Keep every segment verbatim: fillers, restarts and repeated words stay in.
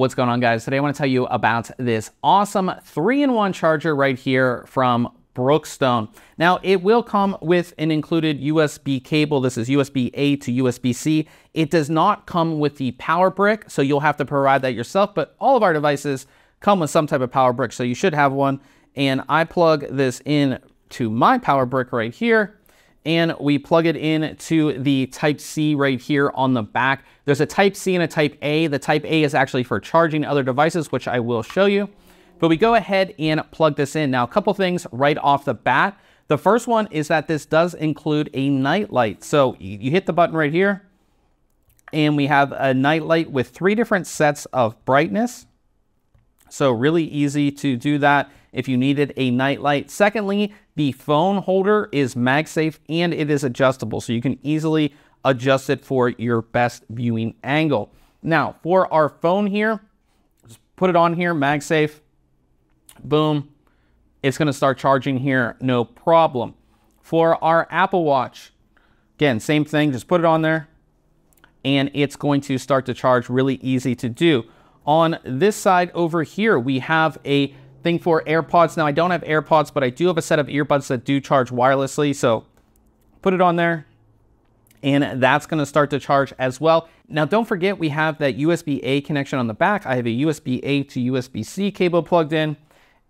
What's going on, guys? Today I want to tell you about this awesome three in one charger right here from Brookstone. Now, it will come with an included U S B cable. This is U S B A to U S B C. It does not come with the power brick, so you'll have to provide that yourself, but all of our devices come with some type of power brick, so you should have one. And I plug this in to my power brick right here, and we plug it in to the Type C right here on the back. There's a Type C and a Type A. The Type A is actually for charging other devices, which I will show you. But we go ahead and plug this in. Now, a couple things right off the bat. The first one is that this does include a night light. So you hit the button right here, and we have a night light with three different sets of brightness. So really easy to do that if you needed a night light. Secondly, the phone holder is MagSafe and it is adjustable, so you can easily adjust it for your best viewing angle. Now, for our phone here, just put it on here, MagSafe. Boom, it's gonna start charging here, no problem. For our Apple Watch, again, same thing, just put it on there and it's going to start to charge, really easy to do. On this side over here, we have a thing for AirPods. Now, I don't have AirPods, but I do have a set of earbuds that do charge wirelessly, so put it on there and that's gonna start to charge as well. Now, don't forget, we have that U S B A connection on the back. I have a U S B A to U S B C cable plugged in,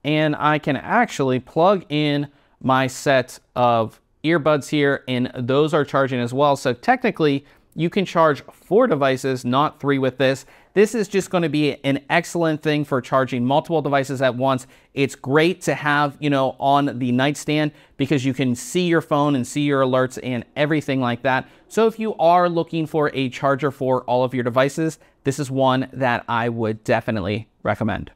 and I can actually plug in my set of earbuds here, and those are charging as well. So technically, you can charge four devices, not three with this. This is just going to be an excellent thing for charging multiple devices at once. It's great to have, you know, on the nightstand because you can see your phone and see your alerts and everything like that. So if you are looking for a charger for all of your devices, this is one that I would definitely recommend.